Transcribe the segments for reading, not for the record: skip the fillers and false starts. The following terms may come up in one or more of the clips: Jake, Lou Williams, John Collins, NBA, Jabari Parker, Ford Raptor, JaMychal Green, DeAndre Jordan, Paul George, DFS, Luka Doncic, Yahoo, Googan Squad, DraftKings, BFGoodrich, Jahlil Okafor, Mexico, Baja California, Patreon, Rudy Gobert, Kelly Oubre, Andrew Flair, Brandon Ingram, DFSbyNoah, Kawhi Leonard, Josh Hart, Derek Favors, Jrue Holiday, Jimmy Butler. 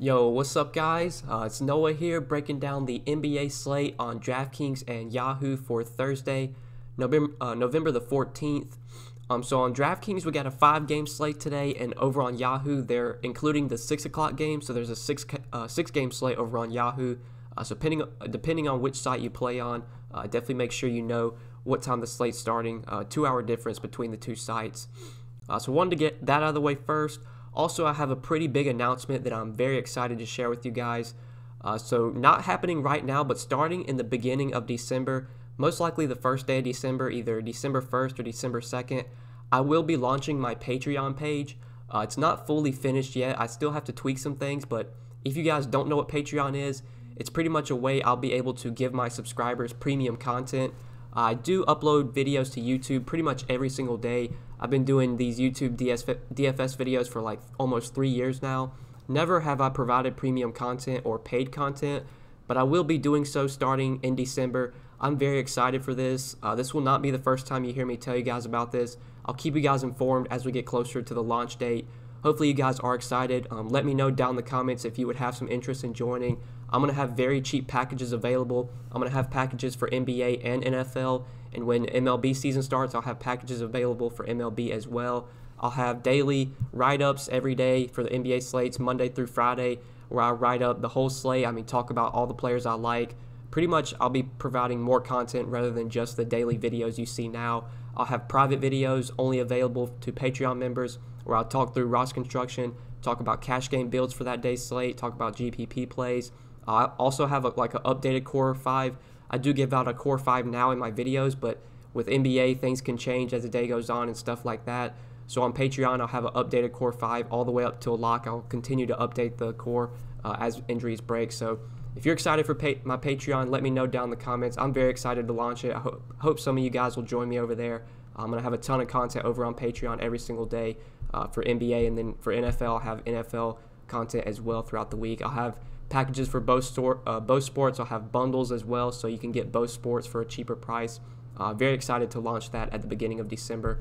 Yo, what's up guys? It's Noah here breaking down the NBA slate on DraftKings and Yahoo for Thursday, November the 14th. So on DraftKings, we got a 5-game slate today, and over on Yahoo, they're including the 6 o'clock game, so there's a six-game slate over on Yahoo. So depending on which site you play on, definitely make sure you know what time the slate's starting, 2-hour difference between the two sites. So wanted to get that out of the way first. Also, I have a pretty big announcement that I'm very excited to share with you guys. So not happening right now, but starting in the beginning of December, most likely the first day of December, either December 1st or December 2nd, I will be launching my Patreon page. It's not fully finished yet. I still have to tweak some things, but if you guys don't know what Patreon is, it's pretty much a way I'll be able to give my subscribers premium content. I do upload videos to YouTube pretty much every single day. I've been doing these YouTube DFS videos for like almost 3 years now. Never have I provided premium content or paid content, but I will be doing so starting in December. I'm very excited for this. This will not be the first time you hear me tell you guys about this. I'll keep you guys informed as we get closer to the launch date. Hopefully you guys are excited. Let me know down in the comments if you would have some interest in joining. I'm going to have very cheap packages available. I'm going to have packages for NBA and NFL, and when MLB season starts, I'll have packages available for MLB as well. I'll have daily write-ups every day for the NBA slates, Monday through Friday, where I write up the whole slate. I mean, talk about all the players I like. Pretty much, I'll be providing more content rather than just the daily videos you see now. I'll have private videos only available to Patreon members, where I'll talk through roster construction, talk about cash game builds for that day's slate, talk about GPP plays. I also have an updated Core 5. I do give out a Core 5 now in my videos, but with NBA, things can change as the day goes on and stuff like that. So on Patreon, I'll have an updated Core 5 all the way up to a lock. I'll continue to update the Core as injuries break. So if you're excited for my Patreon, let me know down in the comments. I'm very excited to launch it. I hope some of you guys will join me over there. I'm going to have a ton of content over on Patreon every single day for NBA, and then for NFL, I'll have NFL content as well throughout the week. I'll have packages for both sports. I'll have bundles as well, so you can get both sports for a cheaper price. Very excited to launch that at the beginning of December.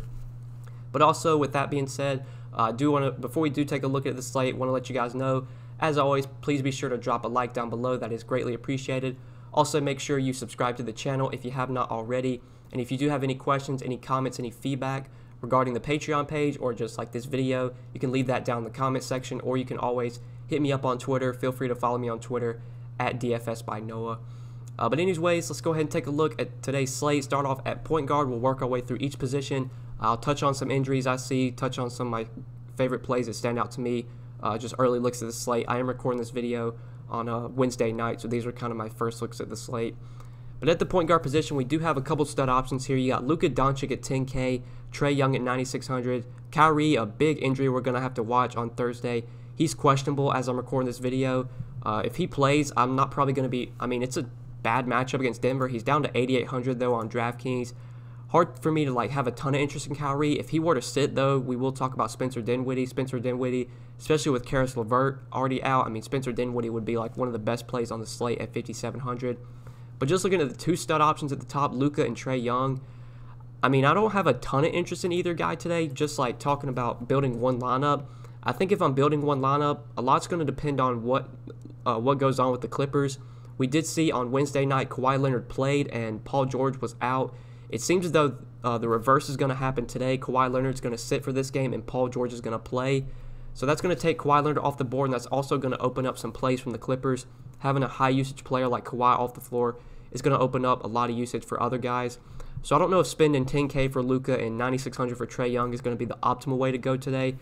But also, with that being said, before we do take a look at the slate, want to let you guys know, as always, please be sure to drop a like down below. That is greatly appreciated. Also, make sure you subscribe to the channel if you have not already. And if you do have any questions, any comments, any feedback regarding the Patreon page or just like this video, you can leave that down in the comment section, or you can always hit me up on Twitter. Feel free to follow me on Twitter at DFSbyNoah. But anyways, let's go ahead and take a look at today's slate. Start off at point guard. We'll work our way through each position. I'll touch on some injuries I see, touch on some of my favorite plays that stand out to me, just early looks at the slate. I am recording this video on a Wednesday night, so these are kind of my first looks at the slate. But at the point guard position, we do have a couple stud options here. You got Luka Doncic at 10K, Trae Young at 9,600, Kyrie, a big injury we're going to have to watch on Thursday. He's questionable as I'm recording this video. If he plays, I'm not probably going to be, I mean, it's a bad matchup against Denver. He's down to 8,800, though, on DraftKings. Hard for me to, like, have a ton of interest in Kyrie. If he were to sit, though, we will talk about Spencer Dinwiddie. Spencer Dinwiddie, especially with Karis LeVert already out, I mean, Spencer Dinwiddie would be, like, one of the best plays on the slate at 5,700. But just looking at the two stud options at the top, Luka and Trae Young, I mean, I don't have a ton of interest in either guy today, just like talking about building one lineup. I think if I'm building one lineup, a lot's going to depend on what goes on with the Clippers. We did see on Wednesday night Kawhi Leonard played and Paul George was out. It seems as though the reverse is going to happen today. Kawhi Leonard's going to sit for this game and Paul George is going to play. So that's going to take Kawhi Leonard off the board, and that's also going to open up some plays from the Clippers. Having a high-usage player like Kawhi off the floor is going to open up a lot of usage for other guys. So I don't know if spending 10K for Luka and 9,600 for Trae Young is going to be the optimal way to go today.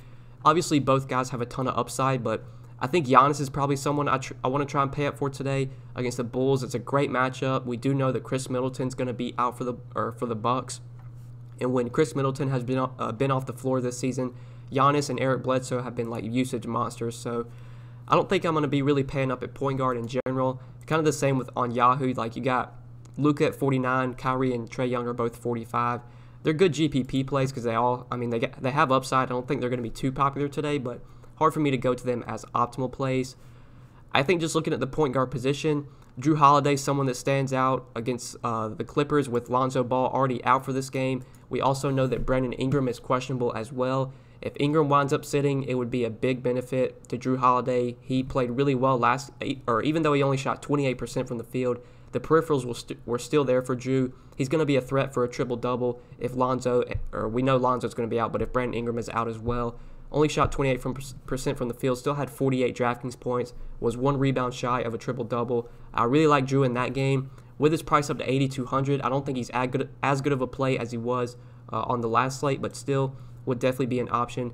Obviously, both guys have a ton of upside, but I think Giannis is probably someone I want to try and pay up for today against the Bulls. It's a great matchup. We do know that Chris Middleton's going to be out for the Bucks, and when Chris Middleton has been off the floor this season, Giannis and Eric Bledsoe have been like usage monsters. So I don't think I'm going to be really paying up at point guard in general. Kind of the same with on Yahoo. Like, you got Luka at 49, Kyrie and Trae Young are both 45. They're good GPP plays because they have upside. I don't think they're going to be too popular today, but hard for me to go to them as optimal plays. I think just looking at the point guard position, Jrue Holiday, someone that stands out against the Clippers with Lonzo Ball already out for this game. We also know that Brandon Ingram is questionable as well. If Ingram winds up sitting, it would be a big benefit to Jrue Holiday. He played really well even though he only shot 28% from the field, the peripherals were still there for Jrue. He's going to be a threat for a triple-double if we know Lonzo's going to be out, but if Brandon Ingram is out as well. Only shot 28% from the field, still had 48 DraftKings points, was one rebound shy of a triple-double. I really like Jrue in that game. With his price up to 8,200, I don't think he's as good of a play as he was on the last slate, but still would definitely be an option,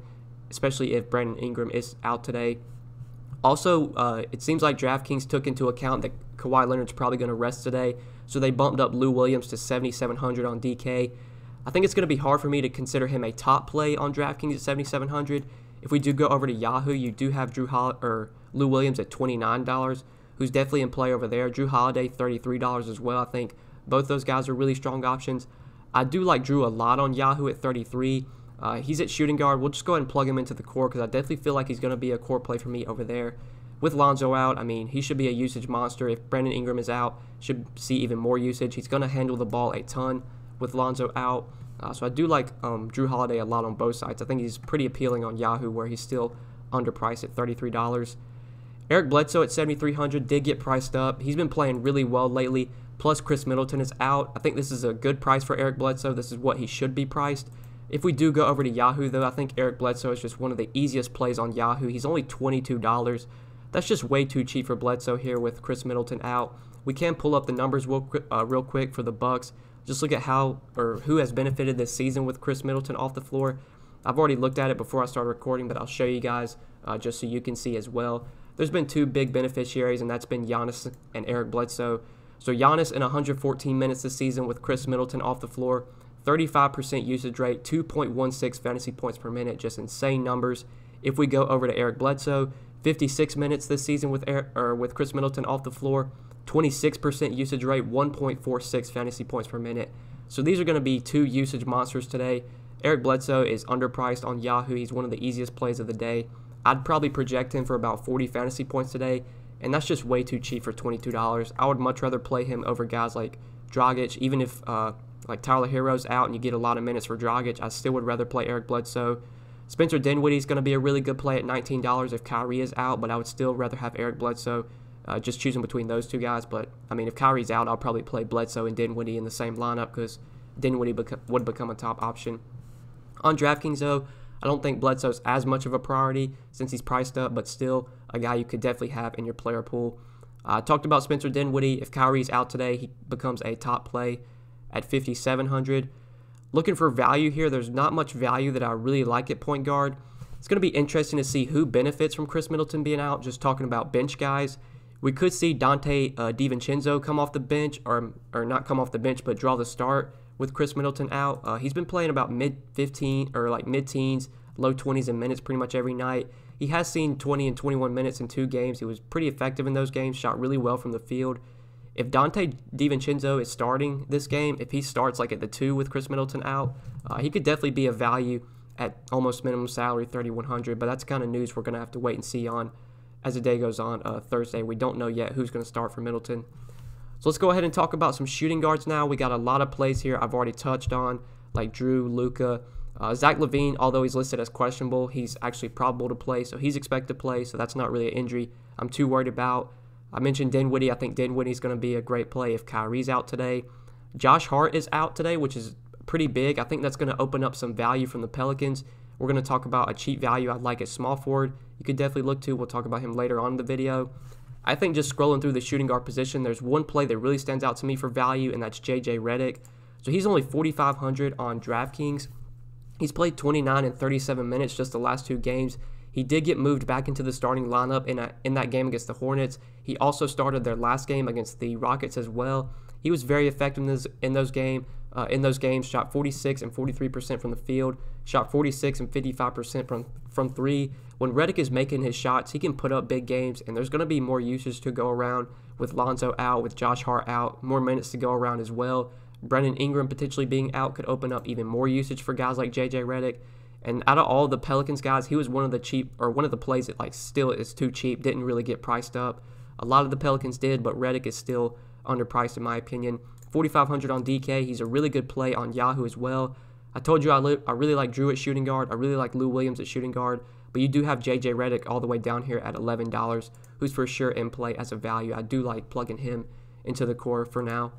especially if Brandon Ingram is out today. Also, it seems like DraftKings took into account that Kawhi Leonard's probably going to rest today, so they bumped up Lou Williams to 7,700 on DK. I think it's going to be hard for me to consider him a top play on DraftKings at 7,700. If we do go over to Yahoo, you do have Lou Williams at $29, who's definitely in play over there. Jrue Holiday, $33 as well. I think both those guys are really strong options. I do like Jrue a lot on Yahoo at 33. He's at shooting guard. We'll just go ahead and plug him into the core because I definitely feel like he's going to be a core play for me over there. With Lonzo out, I mean, he should be a usage monster. If Brandon Ingram is out, should see even more usage. He's going to handle the ball a ton with Lonzo out. So I do like Jrue Holiday a lot on both sides. I think he's pretty appealing on Yahoo where he's still underpriced at $33. Eric Bledsoe at 7,300 did get priced up. He's been playing really well lately, plus Chris Middleton is out. I think this is a good price for Eric Bledsoe. This is what he should be priced. If we do go over to Yahoo, though, I think Eric Bledsoe is just one of the easiest plays on Yahoo. He's only $22. That's just way too cheap for Bledsoe here with Chris Middleton out. We can pull up the numbers real quick for the Bucks. Just look at who has benefited this season with Chris Middleton off the floor. I've already looked at it before I started recording, but I'll show you guys just so you can see as well. There's been two big beneficiaries, and that's been Giannis and Eric Bledsoe. So Giannis in 114 minutes this season with Chris Middleton off the floor, 35% usage rate, 2.16 fantasy points per minute, just insane numbers. If we go over to Eric Bledsoe, 56 minutes this season with Chris Middleton off the floor, 26% usage rate, 1.46 fantasy points per minute. So these are going to be two usage monsters today. Eric Bledsoe is underpriced on Yahoo. He's one of the easiest plays of the day. I'd probably project him for about 40 fantasy points today, and that's just way too cheap for $22. I would much rather play him over guys like Dragic. Even if Tyler Hero's out and you get a lot of minutes for Dragic, I still would rather play Eric Bledsoe. Spencer Dinwiddie is going to be a really good play at $19 if Kyrie is out, but I would still rather have Eric Bledsoe. Just choosing between those two guys, but I mean, if Kyrie's out, I'll probably play Bledsoe and Dinwiddie in the same lineup because Dinwiddie would become a top option. On DraftKings, though, I don't think Bledsoe's as much of a priority since he's priced up, but still a guy you could definitely have in your player pool. I talked about Spencer Dinwiddie. If Kyrie's out today, he becomes a top play at 5,700. Looking for value here, there's not much value that I really like at point guard. It's going to be interesting to see who benefits from Chris Middleton being out, just talking about bench guys. We could see Dante DiVincenzo come off the bench, or not come off the bench, but draw the start with Chris Middleton out. He's been playing about mid-teens, low 20s in minutes pretty much every night. He has seen 20 and 21 minutes in two games. He was pretty effective in those games, shot really well from the field. If Dante DiVincenzo is starting this game, if he starts like at the 2 with Chris Middleton out, he could definitely be a value at almost minimum salary, 3,100, but that's the kind of news we're going to have to wait and see on as the day goes on Thursday. We don't know yet who's going to start for Middleton. So let's go ahead and talk about some shooting guards now. We got a lot of plays here I've already touched on, like Jrue, Luka. Zach LaVine, although he's listed as questionable, he's actually probable to play, so he's expected to play, so that's not really an injury I'm too worried about. I mentioned Dinwiddie. I think Dinwiddie's going to be a great play if Kyrie's out today. Josh Hart is out today, which is pretty big. I think that's going to open up some value from the Pelicans. We're going to talk about a cheap value I'd like at small forward. You could definitely look to. We'll talk about him later on in the video. I think just scrolling through the shooting guard position, there's one play that really stands out to me for value, and that's J.J. Redick. So he's only 4,500 on DraftKings. He's played 29 and 37 minutes just the last two games. He did get moved back into the starting lineup in that game against the Hornets. He also started their last game against the Rockets as well. He was very effective in those games, shot 46 and 43% from the field, shot 46 and 55% from three. When Redick is making his shots, he can put up big games, and there's going to be more usage to go around with Lonzo out, with Josh Hart out, more minutes to go around as well. Brandon Ingram potentially being out could open up even more usage for guys like J.J. Redick. And out of all the Pelicans guys, he was one of the plays that like still is too cheap, didn't really get priced up. A lot of the Pelicans did, but Redick is still underpriced in my opinion. 4,500 on DK. He's a really good play on Yahoo as well. I told you I really like Jrue at shooting guard. I really like Lou Williams at shooting guard. But you do have J.J. Redick all the way down here at $11, who's for sure in play as a value. I do like plugging him into the core for now.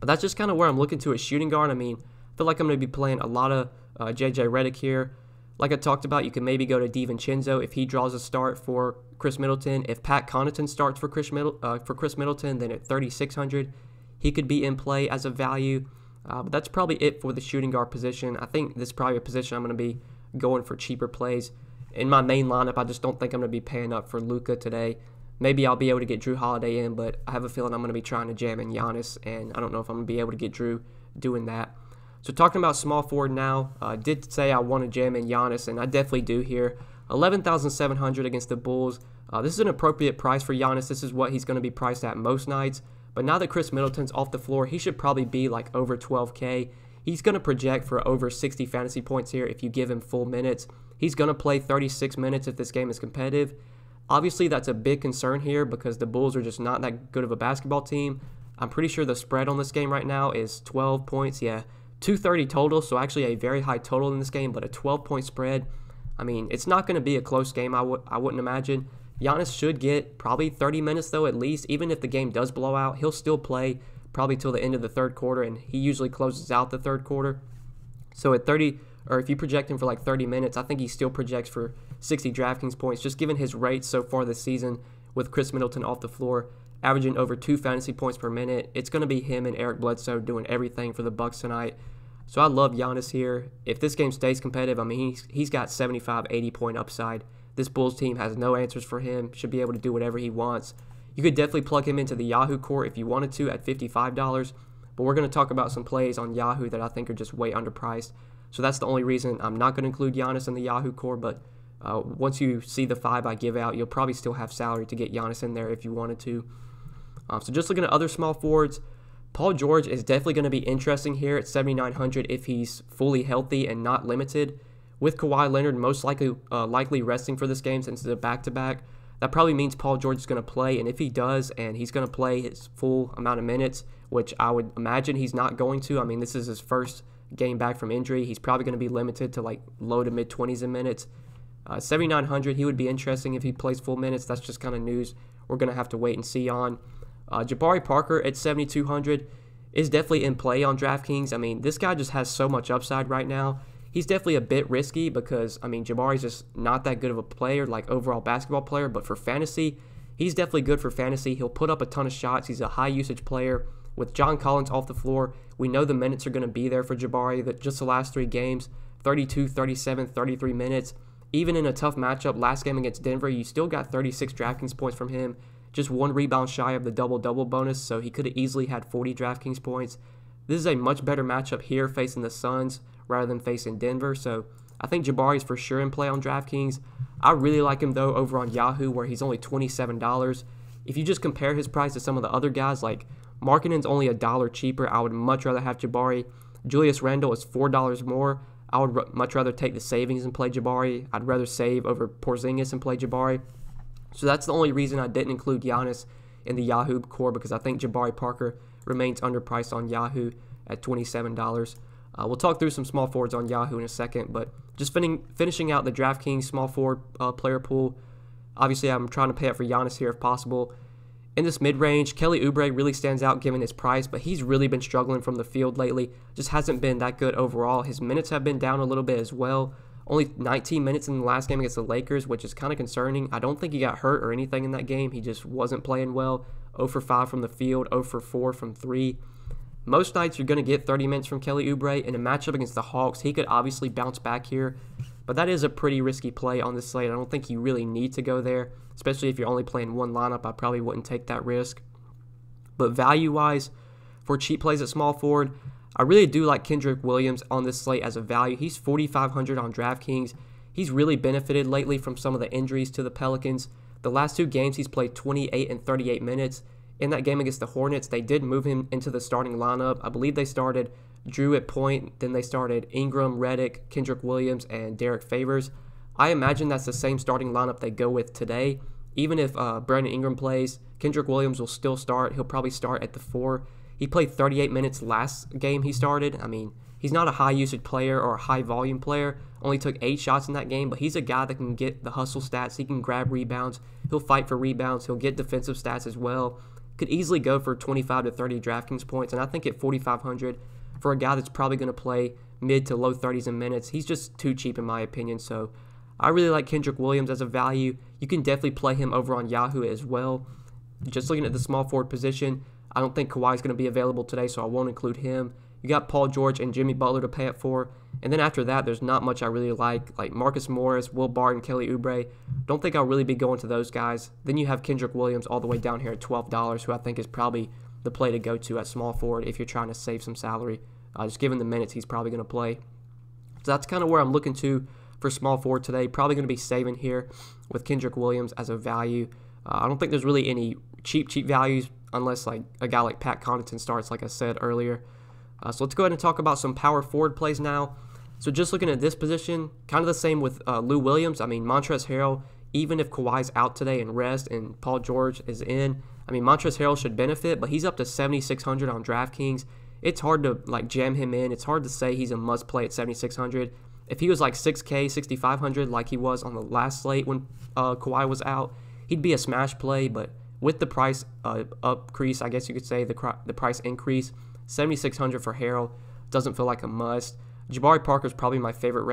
But that's just kind of where I'm looking to at shooting guard. I mean, I feel like I'm going to be playing a lot of J.J. Redick here. Like I talked about, you can maybe go to DiVincenzo if he draws a start for Chris Middleton. If Pat Connaughton starts for Chris Middleton, then at $3,600, he could be in play as a value. But that's probably it for the shooting guard position. I think this is probably a position I'm going to be going for cheaper plays. In my main lineup, I just don't think I'm going to be paying up for Luka today. Maybe I'll be able to get Jrue Holiday in, but I have a feeling I'm going to be trying to jam in Giannis, and I don't know if I'm going to be able to get Jrue doing that. So talking about small forward now, I did say I want to jam in Giannis, and I definitely do here. $11,700 against the Bulls. This is an appropriate price for Giannis. This is what he's going to be priced at most nights. But now that Chris Middleton's off the floor, he should probably be like over 12K. He's going to project for over 60 fantasy points here if you give him full minutes. He's going to play 36 minutes if this game is competitive. Obviously, that's a big concern here because the Bulls are just not that good of a basketball team. I'm pretty sure the spread on this game right now is 12 points. Yeah, 230 total, so actually a very high total in this game, but a 12-point spread. I mean, it's not going to be a close game, I wouldn't imagine. Giannis should get probably 30 minutes, though, at least. Even if the game does blow out, he'll still play probably till the end of the third quarter, and he usually closes out the third quarter. So at 30, or if you project him for like 30 minutes, I think he still projects for 60 DraftKings points, just given his rates so far this season with Chris Middleton off the floor, averaging over 2 fantasy points per minute. It's going to be him and Eric Bledsoe doing everything for the Bucks tonight. So I love Giannis here. If this game stays competitive, I mean, he's got 75, 80-point upside. This Bulls team has no answers for him, should be able to do whatever he wants. You could definitely plug him into the Yahoo core if you wanted to at $55, but we're going to talk about some plays on Yahoo that I think are just way underpriced. So that's the only reason I'm not going to include Giannis in the Yahoo core, but once you see the 5 I give out, you'll probably still have salary to get Giannis in there if you wanted to. So just looking at other small forwards, Paul George is definitely going to be interesting here at 7,900 if he's fully healthy and not limited. With Kawhi Leonard most likely resting for this game since it's a back-to-back, that probably means Paul George is going to play, and if he does, and he's going to play his full amount of minutes, which I would imagine he's not going to. I mean, this is his first game back from injury. He's probably going to be limited to like low to mid-20s in minutes. 7,900, he would be interesting if he plays full minutes. That's just kind of news we're going to have to wait and see on. Jabari Parker at 7,200 is definitely in play on DraftKings. I mean, this guy just has so much upside right now. He's definitely a bit risky because, I mean, Jabari's just not that good of a player, like overall basketball player, but for fantasy, he's definitely good for fantasy. He'll put up a ton of shots. He's a high-usage player. With John Collins off the floor, we know the minutes are going to be there for Jabari. That just the last 3 games, 32, 37, 33 minutes. Even in a tough matchup, last game against Denver, you still got 36 DraftKings points from him, just 1 rebound shy of the double-double bonus, so he could have easily had 40 DraftKings points. This is a much better matchup here facing the Suns rather than facing Denver. So I think Jabari's for sure in play on DraftKings. I really like him, though, over on Yahoo, where he's only $27. If you just compare his price to some of the other guys, like Markkinen's only $1 cheaper. I would much rather have Jabari. Julius Randle is $4 more. I would much rather take the savings and play Jabari. I'd rather save over Porzingis and play Jabari. So that's the only reason I didn't include Giannis in the Yahoo core, because I think Jabari Parker remains underpriced on Yahoo at $27. We'll talk through some small forwards on Yahoo in a second, but just finishing out the DraftKings small forward player pool. Obviously, I'm trying to pay up for Giannis here if possible. In this mid-range, Kelly Oubre really stands out given his price, but he's really been struggling from the field lately. Just hasn't been that good overall. His minutes have been down a little bit as well. Only 19 minutes in the last game against the Lakers, which is kind of concerning. I don't think he got hurt or anything in that game. He just wasn't playing well. 0 for 5 from the field, 0 for 4 from 3. Most nights you're going to get 30 minutes from Kelly Oubre. In a matchup against the Hawks, he could obviously bounce back here, but that is a pretty risky play on this slate. I don't think you really need to go there, especially if you're only playing one lineup. I probably wouldn't take that risk. But value-wise, for cheap plays at small forward, I really do like Kenrich Williams on this slate as a value. He's $4,500 on DraftKings. He's really benefited lately from some of the injuries to the Pelicans. The last 2 games, he's played 28 and 38 minutes. In that game against the Hornets, they did move him into the starting lineup. I believe they started Jrue at point, then they started Ingram, Redick, Kenrich Williams, and Derek Favors. I imagine that's the same starting lineup they go with today. Even if Brandon Ingram plays, Kenrich Williams will still start. He'll probably start at the 4. He played 38 minutes last game he started. I mean, He's not a high usage player or a high volume player. Only took 8 shots in that game, but he's a guy that can get the hustle stats. He can grab rebounds. He'll fight for rebounds. He'll get defensive stats as well. Could easily go for 25 to 30 DraftKings points, and I think at 4,500 for a guy that's probably going to play mid to low 30s in minutes, he's just too cheap in my opinion. So I really like Kenrich Williams as a value. You can definitely play him over on Yahoo as well. Just looking at the small forward position, I don't think Kawhi is going to be available today, so I won't include him. You got Paul George and Jimmy Butler to pay up for. And then after that, there's not much I really like Marcus Morris, Will Barton, Kelly Oubre. Don't think I'll really be going to those guys. Then you have Kenrich Williams all the way down here at $12, who I think is probably the play to go to at small forward if you're trying to save some salary. Just given the minutes he's probably going to play. So that's kind of where I'm looking to for small forward today. Probably going to be saving here with Kenrich Williams as a value. I don't think there's really any cheap values unless like a guy like Pat Connaughton starts, like I said earlier. So let's go ahead and talk about some power forward plays now. So just looking at this position, kind of the same with Lou Williams. I mean, Montrezl Harrell, even if Kawhi's out today and rest and Paul George is in, I mean, Montrezl Harrell should benefit, but he's up to 7,600 on DraftKings. It's hard to like jam him in. It's hard to say he's a must play at 7,600. If he was like 6K, 6,500 like he was on the last slate when Kawhi was out, he'd be a smash play, but with the price increase, I guess you could say the price increase, 7,600 for Harrell doesn't feel like a must. Jabari Parker is probably my favorite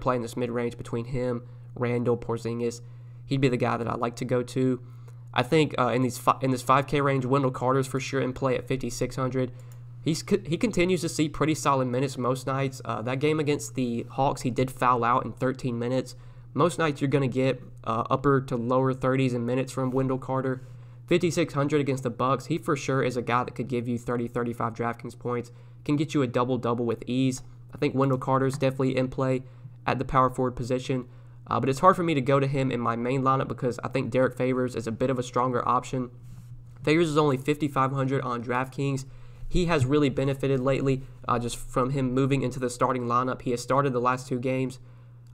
play in this mid range between him, Randall, Porzingis. He'd be the guy that I like to go to. I think in this 5K range, Wendell Carter's for sure in play at 5,600. He continues to see pretty solid minutes most nights. That game against the Hawks, he did foul out in 13 minutes. Most nights you're going to get upper to lower 30s in minutes from Wendell Carter. 5,600 against the Bucks, he for sure is a guy that could give you 30, 35 DraftKings points. Can get you a double-double with ease. I think Wendell Carter's definitely in play at the power forward position. But it's hard for me to go to him in my main lineup because I think Derek Favors is a bit of a stronger option. Favors is only 5,500 on DraftKings. He has really benefited lately just from him moving into the starting lineup. He has started the last 2 games.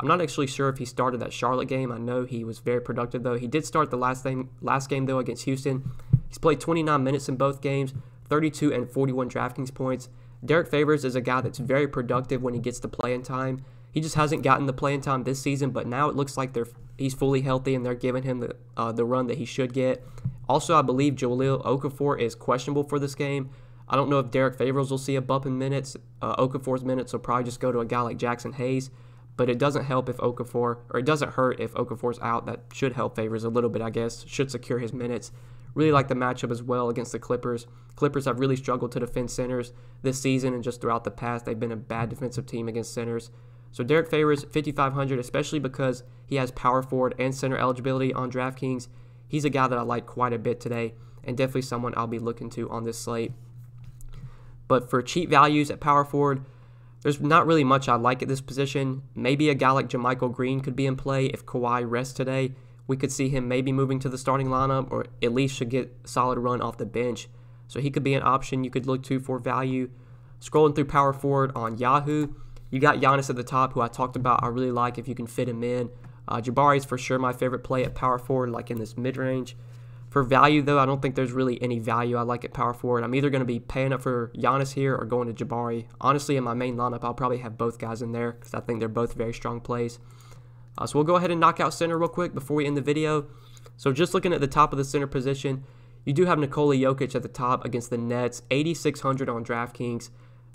I'm not actually sure if he started that Charlotte game. I know he was very productive, though. He did start the last game, though, against Houston. He's played 29 minutes in both games, 32 and 41 DraftKings points. Derek Favors is a guy that's very productive when he gets the play-in time. He just hasn't gotten the play-in time this season, but now it looks like he's fully healthy and they're giving him the run that he should get. Also, I believe Jahlil Okafor is questionable for this game. I don't know if Derek Favors will see a bump in minutes. Okafor's minutes will probably just go to a guy like Jackson Hayes, but it doesn't hurt if Okafor's out. That should help Favors a little bit, I guess. Should secure his minutes. Really like the matchup as well against the Clippers. Clippers have really struggled to defend centers this season and just throughout the past. They've been a bad defensive team against centers. So Derek Favors, 5,500, especially because he has power forward and center eligibility on DraftKings. He's a guy that I like quite a bit today and definitely someone I'll be looking to on this slate. But for cheap values at power forward, there's not really much I like at this position. Maybe a guy like JaMychal Green could be in play if Kawhi rests today. We could see him maybe moving to the starting lineup or at least should get solid run off the bench. So he could be an option you could look to for value. Scrolling through power forward on Yahoo, you got Giannis at the top, who I talked about I really like if you can fit him in. Jabari's for sure my favorite play at power forward, like in this mid-range. For value, though, I don't think there's really any value I like at power forward. I'm either going to be paying up for Giannis here or going to Jabari. Honestly, in my main lineup, I'll probably have both guys in there because I think they're both very strong plays. So we'll go ahead and knock out center real quick before we end the video. So just looking at the top of the center position, you do have Nikola Jokic at the top against the Nets, 8,600 on DraftKings.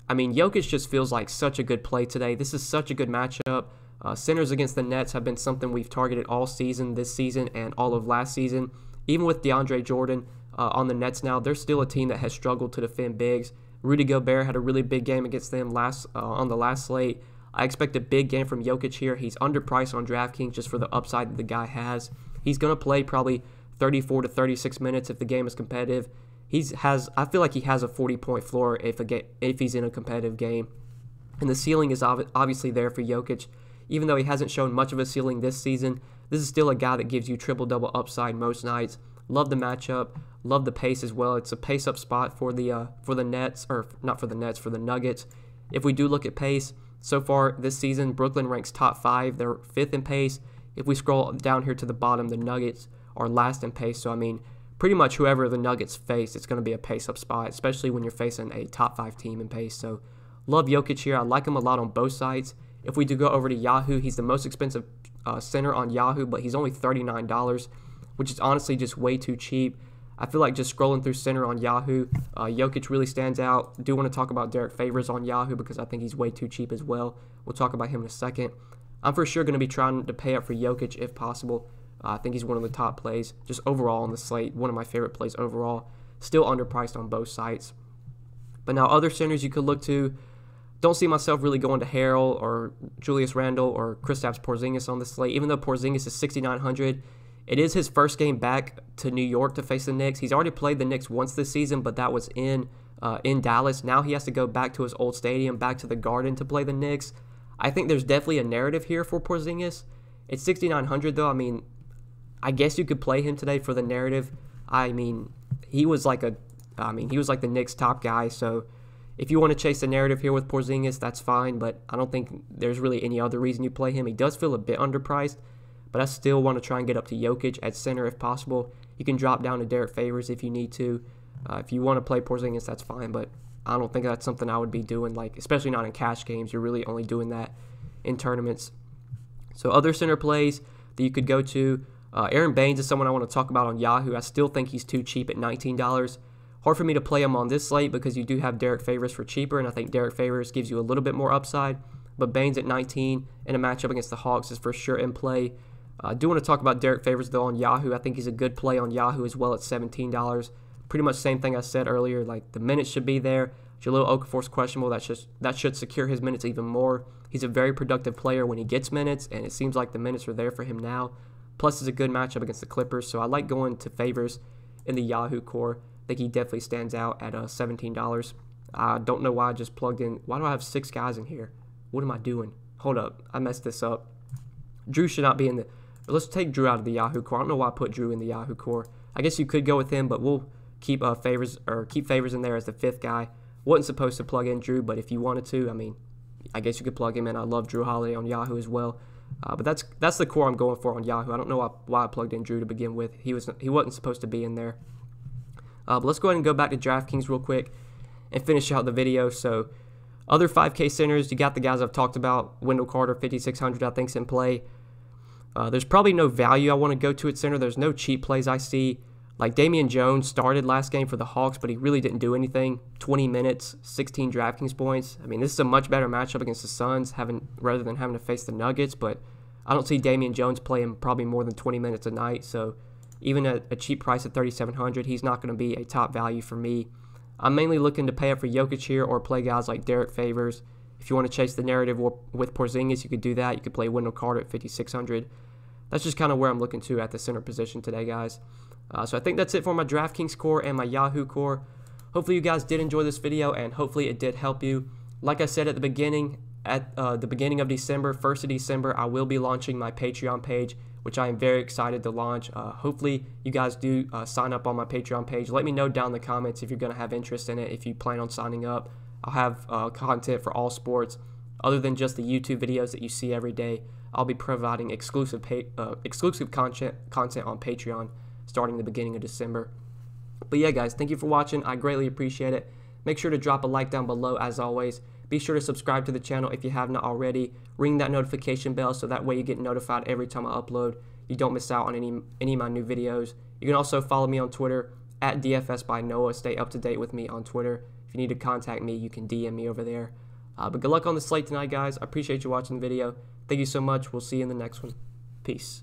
I mean, Jokic just feels like such a good play today. This is such a good matchup. Centers against the Nets have been something we've targeted all season, this season, and all of last season. Even with DeAndre Jordan on the Nets now, they're still a team that has struggled to defend bigs. Rudy Gobert had a really big game against them on the last slate. I expect a big game from Jokic here. He's underpriced on DraftKings just for the upside that the guy has. He's going to play probably 34 to 36 minutes if the game is competitive. I feel like he has a 40-point floor if he's in a competitive game. And the ceiling is obviously there for Jokic. Even though he hasn't shown much of a ceiling this season, this is still a guy that gives you triple-double upside most nights. Love the matchup. Love the pace as well. It's a pace-up spot for the Nuggets. If we do look at pace, so far this season, Brooklyn ranks top 5. They're 5th in pace. If we scroll down here to the bottom, the Nuggets are last in pace. So, I mean, pretty much whoever the Nuggets face, it's going to be a pace-up spot, especially when you're facing a top 5 team in pace. So, Love Jokic here. I like him a lot on both sides. If we do go over to Yahoo, he's the most expensive center on Yahoo, but he's only $39, which is honestly just way too cheap. I feel like just scrolling through center on Yahoo, Jokic really stands out. Do want to talk about Derek Favors on Yahoo because I think he's way too cheap as well. We'll talk about him in a second. I'm for sure going to be trying to pay up for Jokic if possible. I think he's one of the top plays just overall on the slate. One of my favorite plays overall. Still underpriced on both sites. But now other centers you could look to. Don't see myself really going to Harrell or Julius Randle or Kristaps Porzingis on the slate. Even though Porzingis is $6,900, it is his first game back to New York to face the Knicks. He's already played the Knicks once this season, but that was in Dallas. Now he has to go back to his old stadium, back to the Garden to play the Knicks. I think there's definitely a narrative here for Porzingis. It's $6,900 though. I mean, I guess you could play him today for the narrative. I mean, he was like the Knicks' top guy. So if you want to chase the narrative here with Porzingis, that's fine. But I don't think there's really any other reason you play him. He does feel a bit underpriced, but I still want to try and get up to Jokic at center if possible. You can drop down to Derek Favors if you need to. If you want to play Porzingis, that's fine. But I don't think that's something I would be doing, like especially not in cash games. You're really only doing that in tournaments. So other center plays that you could go to. Aaron Baines is someone I want to talk about on Yahoo. I still think he's too cheap at $19. Hard for me to play him on this slate because you do have Derek Favors for cheaper, and I think Derek Favors gives you a little bit more upside. But Baines at 19 in a matchup against the Hawks is for sure in play. I do want to talk about Derek Favors, though, on Yahoo. I think he's a good play on Yahoo as well at $17. Pretty much same thing I said earlier. Like, the minutes should be there. Jahlil Okafor's questionable. That should secure his minutes even more. He's a very productive player when he gets minutes, and it seems like the minutes are there for him now. Plus, it's a good matchup against the Clippers, so I like going to Favors in the Yahoo core. I think he definitely stands out at $17. I don't know why I just plugged in. Why do I have six guys in here? What am I doing? Hold up. I messed this up. Jrue should not be in the... Let's take Jrue out of the Yahoo core. I don't know why I put Jrue in the Yahoo core. I guess you could go with him, but we'll keep Favors in there as the fifth guy. Wasn't supposed to plug in Jrue, but if you wanted to, I mean, I guess you could plug him in. I love Jrue Holiday on Yahoo as well. But that's the core I'm going for on Yahoo. I don't know why I plugged in Jrue to begin with. He wasn't supposed to be in there. But let's go ahead and go back to DraftKings real quick and finish out the video. So other 5K centers, you got the guys I've talked about. Wendell Carter, $5,600, I think, is in play. There's probably no value I want to go to at center. There's no cheap plays I see. Like Damian Jones started last game for the Hawks, but he really didn't do anything. 20 minutes, 16 DraftKings points. I mean, this is a much better matchup against the Suns rather than having to face the Nuggets, but I don't see Damian Jones playing probably more than 20 minutes a night. So even at a cheap price at $3,700, he's not going to be a top value for me. I'm mainly looking to pay up for Jokic here or play guys like Derek Favors. If you want to chase the narrative with Porzingis, you could do that. You could play Wendell Carter at $5,600. That's just kind of where I'm looking to at the center position today, guys. So I think that's it for my DraftKings core and my Yahoo core. Hopefully you guys did enjoy this video, and hopefully it did help you. Like I said at the beginning, of December, 1st of December, I will be launching my Patreon page, which I am very excited to launch. Hopefully you guys do sign up on my Patreon page. Let me know down in the comments if you're going to have interest in it, if you plan on signing up. I'll have content for all sports other than just the YouTube videos that you see every day. I'll be providing exclusive content on Patreon starting the beginning of December. But yeah, guys, thank you for watching. I greatly appreciate it. Make sure to drop a like down below as always. Be sure to subscribe to the channel if you have not already. Ring that notification bell so that way you get notified every time I upload. You don't miss out on any of my new videos. You can also follow me on Twitter at DFS by Noah. Stay up to date with me on Twitter. If you need to contact me, you can DM me over there. But good luck on the slate tonight, guys. I appreciate you watching the video. Thank you so much. We'll see you in the next one. Peace.